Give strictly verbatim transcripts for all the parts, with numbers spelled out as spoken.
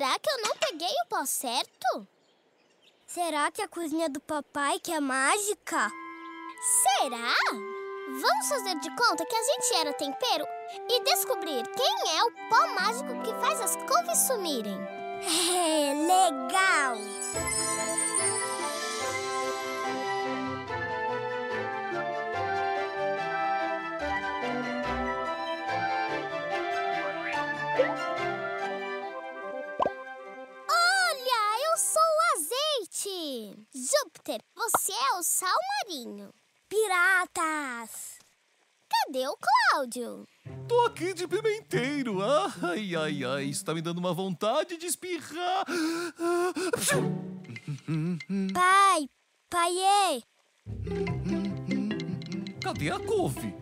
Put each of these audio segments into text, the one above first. Será que eu não peguei o pó certo? Será que a cozinha do papai que é mágica? Será? Vamos fazer de conta que a gente era tempero e descobrir quem é o pó mágico que faz as couves sumirem. É, legal! Olha, eu sou o azeite! Júpiter, você é o sal marinho. Piratas! Cadê o Cláudio? Tô aqui de pimenteiro. Ai, ai, ai, isso tá me dando uma vontade de espirrar. Pai, paiê! Cadê a couve?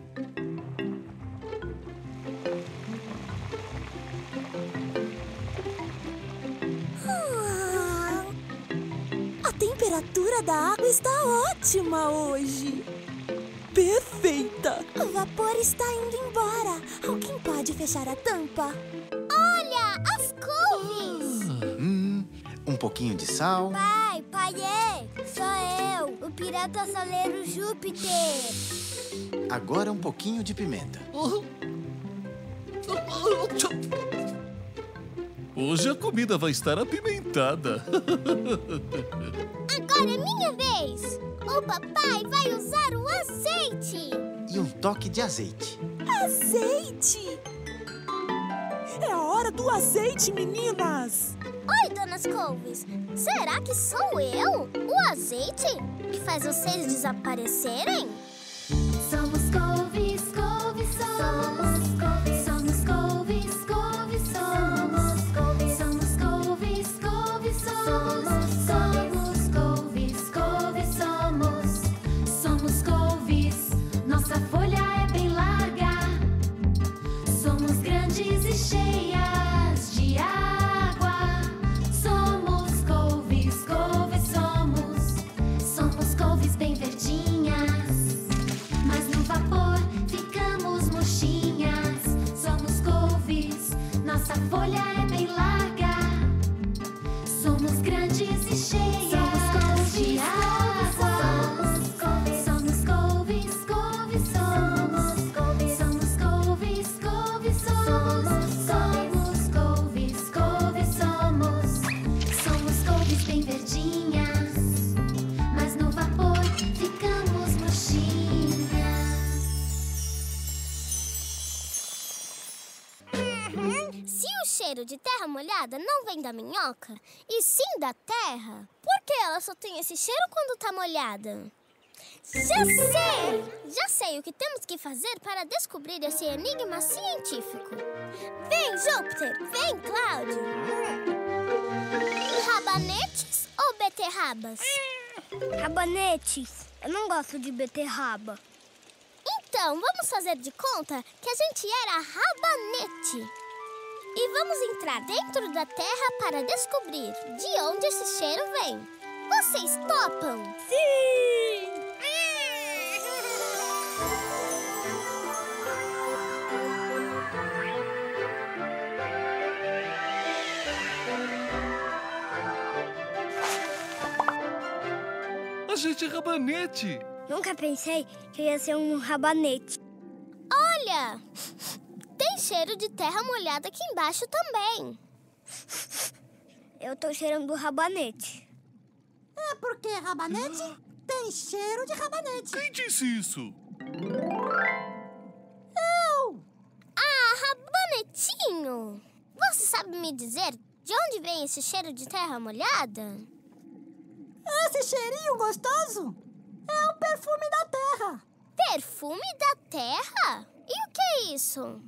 A temperatura da água está ótima hoje. Perfeita! O vapor está indo embora. Alguém pode fechar a tampa? Olha, as couves! Ah, hum, um pouquinho de sal. Pai, paiê! Sou eu, o pirata saleiro Júpiter. Agora um pouquinho de pimenta. Hoje a comida vai estar apimentada. Agora é minha vez! O papai vai usar o azeite! E um toque de azeite. Azeite! É a hora do azeite, meninas! Oi, donas couves! Será que sou eu, o azeite, que faz vocês desaparecerem? Somos couves, couves, somos. Somos couves, somos couves, couves, somos. Couves, somos couves, couves, somos. De terra molhada não vem da minhoca, e sim da terra. Por que ela só tem esse cheiro quando tá molhada? Já sei! Já sei o que temos que fazer para descobrir esse enigma científico. Vem, Júpiter! Vem, Cláudio! Rabanetes ou beterrabas? Rabanetes. Eu não gosto de beterraba. Então, vamos fazer de conta que a gente era rabanete. E vamos entrar dentro da terra para descobrir de onde esse cheiro vem. Vocês topam? Sim! A gente é rabanete! Nunca pensei que eu ia ser um rabanete. Olha! Tem cheiro de terra molhada aqui embaixo também. Eu tô cheirando rabanete. É porque rabanete tem cheiro de rabanete. Quem disse isso? Eu! Ah, rabanetinho! Você sabe me dizer de onde vem esse cheiro de terra molhada? Esse cheirinho gostoso é o perfume da terra. Perfume da terra? E o que é isso?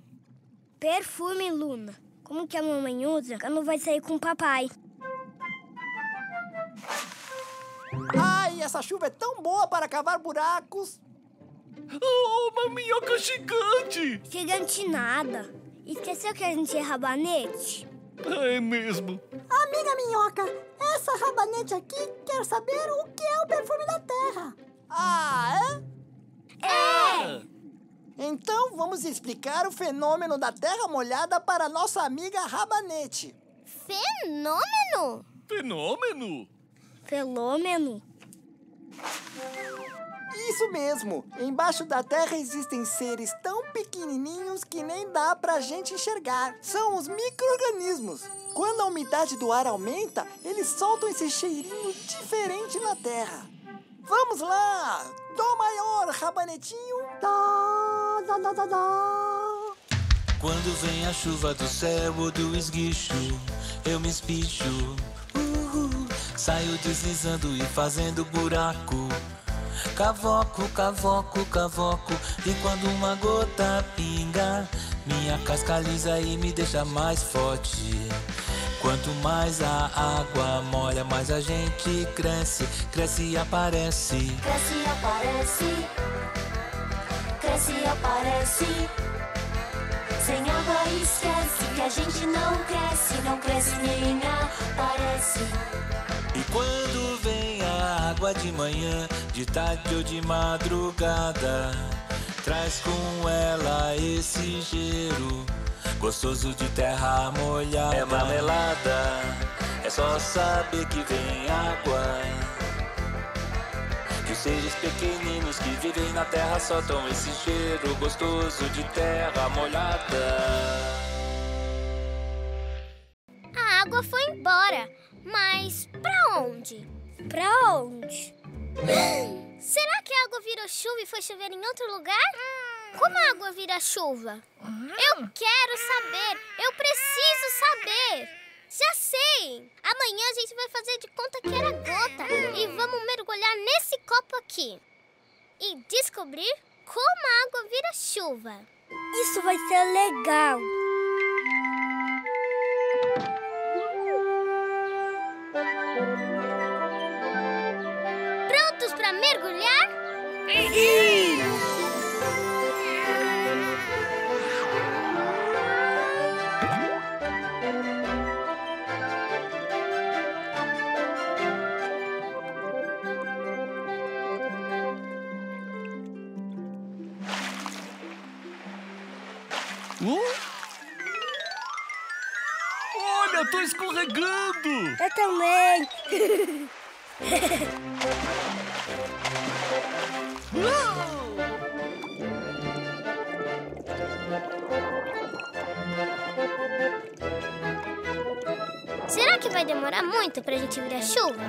Perfume, Luna. Como que a mamãe usa quando vai sair com o papai? Ai, essa chuva é tão boa para cavar buracos. Oh, uma minhoca gigante! Gigante nada. Esqueceu que a gente é rabanete? É mesmo. Amiga minhoca, essa rabanete aqui quer saber o que é o perfume da terra. Ah, é? É! é. Então, vamos explicar o fenômeno da terra molhada para nossa amiga rabanete. Fenômeno? Fenômeno? Fenômeno? Isso mesmo! Embaixo da Terra existem seres tão pequenininhos que nem dá pra gente enxergar. São os micro-organismos. Quando a umidade do ar aumenta, eles soltam esse cheirinho diferente na Terra. Vamos lá! Dó maior, rabanetinho! Dó, dó, dó, dó, dó. Quando vem a chuva do céu ou do esguicho, eu me espicho. Uhul. Saio deslizando e fazendo buraco. Cavoco, cavoco, cavoco. E quando uma gota pinga, minha casca lisa e me deixa mais forte. Quanto mais a água molha, mais a gente cresce. Cresce e aparece. Cresce e aparece. Cresce e aparece. Sem água esquece que a gente não cresce. Não cresce nem aparece. E quando vem a água de manhã, de tarde ou de madrugada, traz com ela esse cheiro gostoso de terra molhada. É marmelada, é só saber que vem água. E os seres pequeninos que vivem na terra soltam esse cheiro gostoso de terra molhada. A água foi embora, mas pra onde? Pra onde? Será que a água virou chuva e foi chover em outro lugar? Como a água vira chuva? Eu quero saber! Eu preciso saber! Já sei! Amanhã a gente vai fazer de conta que era gota e vamos mergulhar nesse copo aqui e descobrir como a água vira chuva. Isso vai ser legal! Prontos para mergulhar? Sim! Eu tô escorregando! Eu também! Será que vai demorar muito pra gente virar chuva?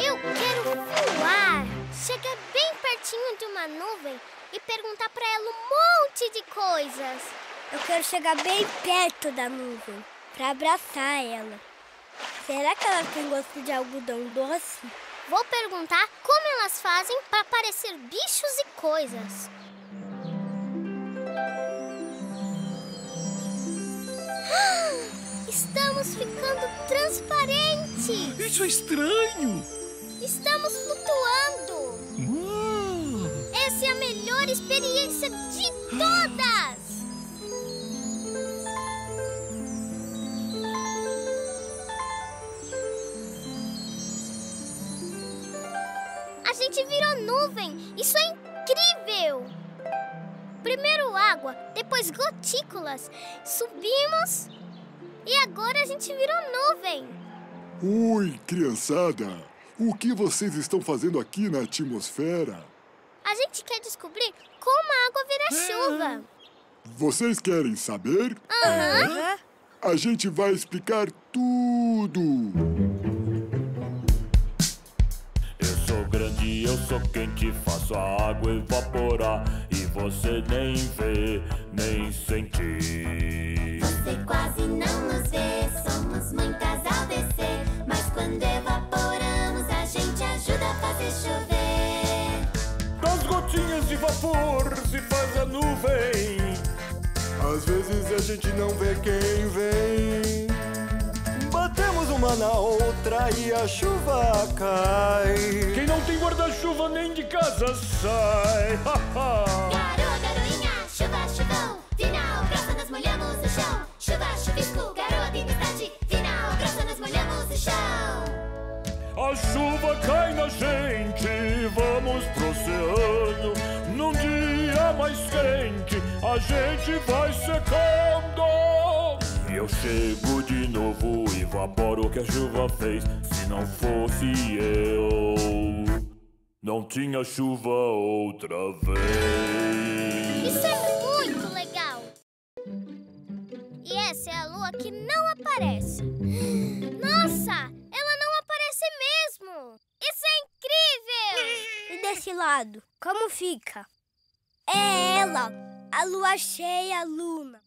Eu quero voar! Chegar bem pertinho de uma nuvem e perguntar pra ela um monte de coisas! Eu quero chegar bem perto da nuvem, pra abraçar ela. Será que ela tem gosto de algodão doce? Vou perguntar como elas fazem pra parecer bichos e coisas. Estamos ficando transparentes! Isso é estranho! Estamos flutuando! Uou. Essa é a melhor experiência de todas! A gente virou nuvem! Isso é incrível! Primeiro água, depois gotículas, subimos e agora a gente virou nuvem! Oi, criançada! O que vocês estão fazendo aqui na atmosfera? A gente quer descobrir como a água vira chuva! Vocês querem saber? Aham! Uhum. A gente vai explicar tudo! Grande, eu sou quente, faço a água evaporar. E você nem vê, nem sente. Você quase não nos vê, somos muitas ao descer. Mas quando evaporamos, a gente ajuda a fazer chover. Das gotinhas de vapor se faz a nuvem. Às vezes a gente não vê quem vem. Batemos uma na outra e a chuva cai. Quem não tem guarda-chuva nem de casa sai. Garô, garoinha, chuva, chuvão. Final, grossa, nós molhamos o chão. Chuva, chuvisco, garota, tempestade. Final, grossa, nós molhamos o chão. A chuva cai na gente, vamos pro oceano. Num dia mais mais quente, a gente vai secando. Eu chego de novo, evaporo o que a chuva fez. Se não fosse eu, não tinha chuva outra vez. Isso é muito legal. E essa é a lua que não aparece. Nossa, ela não aparece mesmo. Isso é incrível. E desse lado, como fica? É ela, a lua cheia, Luna.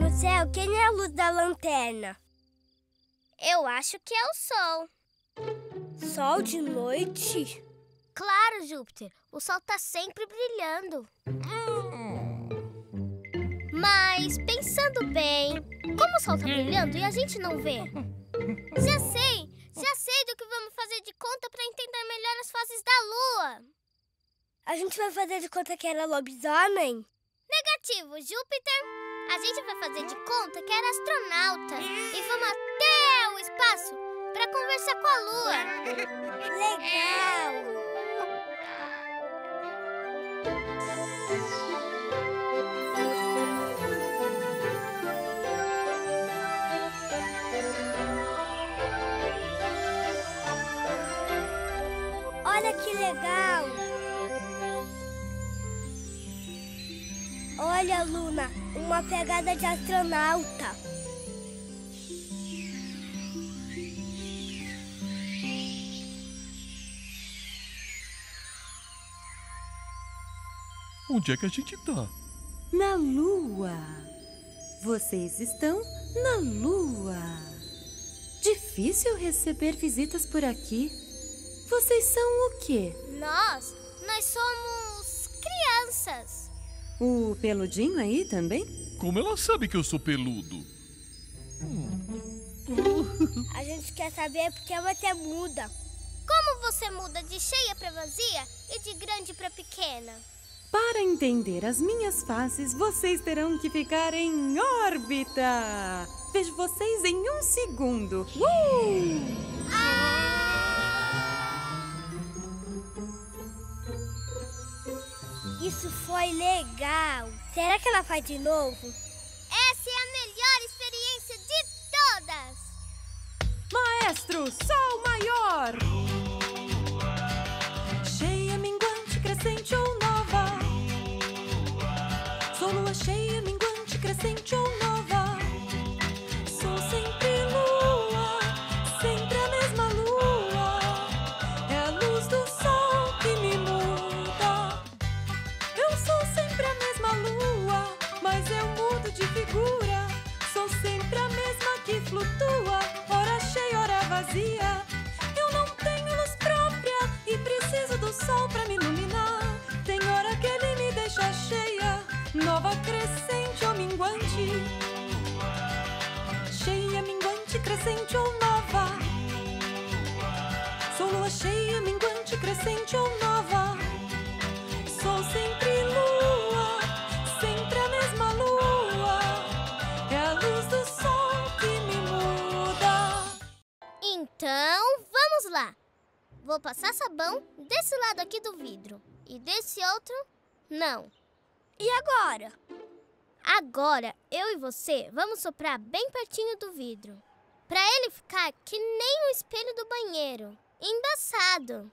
No céu, quem é a luz da lanterna? Eu acho que é o sol. Sol de noite? Claro, Júpiter. O sol tá sempre brilhando. Hum. Mas, pensando bem, como o sol tá brilhando e a gente não vê? Já sei! Já sei do que vamos fazer de conta pra entender melhor as fases da Lua. A gente vai fazer de conta que era lobisomem? Negativo, Júpiter. A gente vai fazer de conta que era astronauta. E vamos até... espaço para conversar com a Lua. Legal! Olha que legal! Olha, Luna, uma pegada de astronauta. Onde é que a gente tá? Na Lua. Vocês estão na Lua. Difícil receber visitas por aqui. Vocês são o quê? Nós? Nós somos crianças. O peludinho aí também? Como ela sabe que eu sou peludo? A gente quer saber porque ela até muda. Como você muda de cheia pra vazia e de grande pra pequena? Para entender as minhas faces, vocês terão que ficar em órbita. Vejo vocês em um segundo. Uh! Ah! Isso foi legal. Será que ela faz de novo? Essa é a melhor experiência de todas. Maestro, sol maior. Lua. Cheia, minguante, crescente ou não. Sou lua cheia, minguante, crescente ou nova. Sou sempre lua, sempre a mesma lua. É a luz do sol que me muda. Eu sou sempre a mesma lua, mas eu mudo de figura. Sou sempre a mesma que flutua, hora cheia, hora vazia. Eu não tenho luz própria e preciso do sol pra me iluminar. Tem hora que ele me deixa cheia, nova, crescente ou minguante. Cheia, minguante, crescente ou nova. Sou lua cheia, minguante, crescente ou nova. Sou sempre lua, sempre a mesma lua. É a luz do sol que me muda. Então, vamos lá. Vou passar sabão desse lado aqui do vidro e desse outro, não. E agora? Agora, eu e você vamos soprar bem pertinho do vidro, pra ele ficar que nem o espelho do banheiro, embaçado.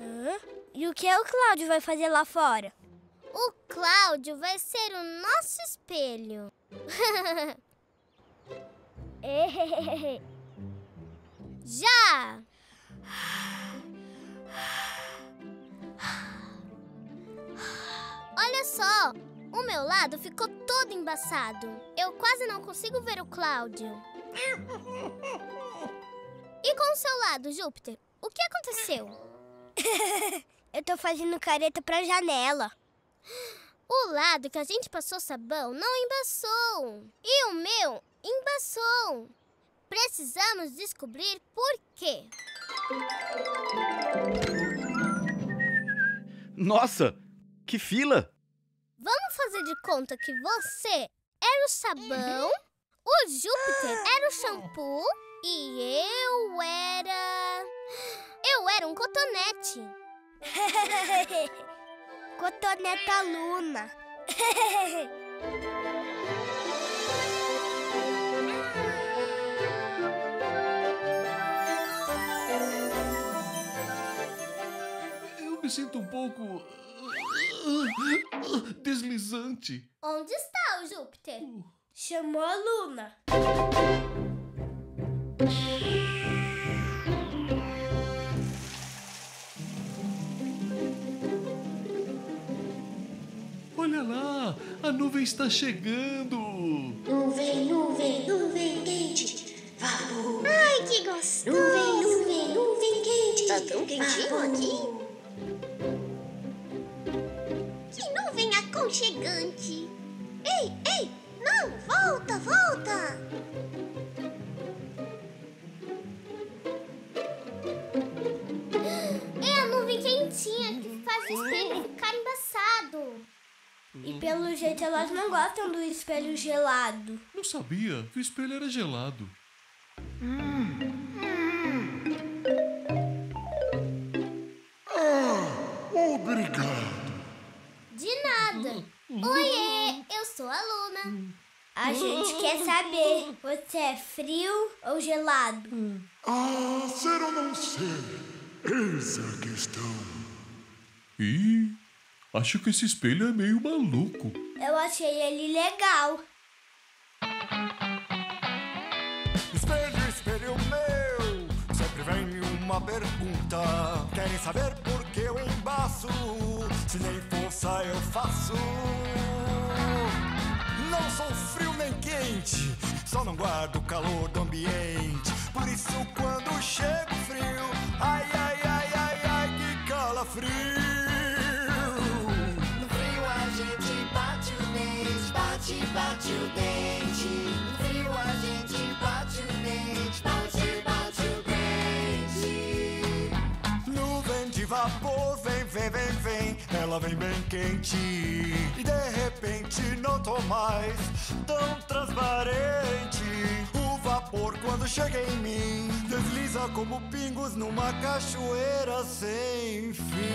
Hã? E o que o Cláudio vai fazer lá fora? O Cláudio vai ser o nosso espelho. Já! Olha só, o meu lado ficou todo embaçado. Eu quase não consigo ver o Cláudio. E com o seu lado, Júpiter, o que aconteceu? Eu tô fazendo careta pra janela. O lado que a gente passou sabão não embaçou. E o meu embaçou. Precisamos descobrir por quê. Nossa! Que fila! Vamos fazer de conta que você era o sabão, o Júpiter era o shampoo e eu era... Eu era um cotonete. Cotoneta Luna. Eu me sinto um pouco... deslizante. Onde está o Júpiter? Uh. Chamou a Luna. Olha lá, a nuvem está chegando. Nuvem, nuvem, nuvem quente. Vapor. Ai, que gostoso. Nuvem, nuvem, nuvem quente. Tá tão quentinho Vapor. Aqui. Que nuvem aconchegante. Ei, ei, não, volta, volta. É a nuvem quentinha que faz o espelho ficar embaçado. E pelo jeito elas não gostam do espelho gelado. Não sabia que o espelho era gelado. Hum. Hum. Ah, obrigado. De nada. Oiê, eu sou a Luna. A gente quer saber, você é frio ou gelado? Ah, ser ou não ser, eis a questão. Ih... acho que esse espelho é meio maluco. Eu achei ele legal. Espelho, espelho meu, sempre vem uma pergunta. Querem saber por que eu embaço? Se nem força eu faço. Não sou frio nem quente, só não guardo o calor do ambiente. Por isso quando chego frio, ai, ai, ai, ai, ai, que calafrio. Bate, bate o dente. No frio a gente bate o dente. Bate, bate o dente. Nuvem de vapor, vem, vem, vem, vem. Ela vem bem quente. E de repente não tô mais tão transparente. O vapor quando chega em mim desliza como pingos numa cachoeira sem fim.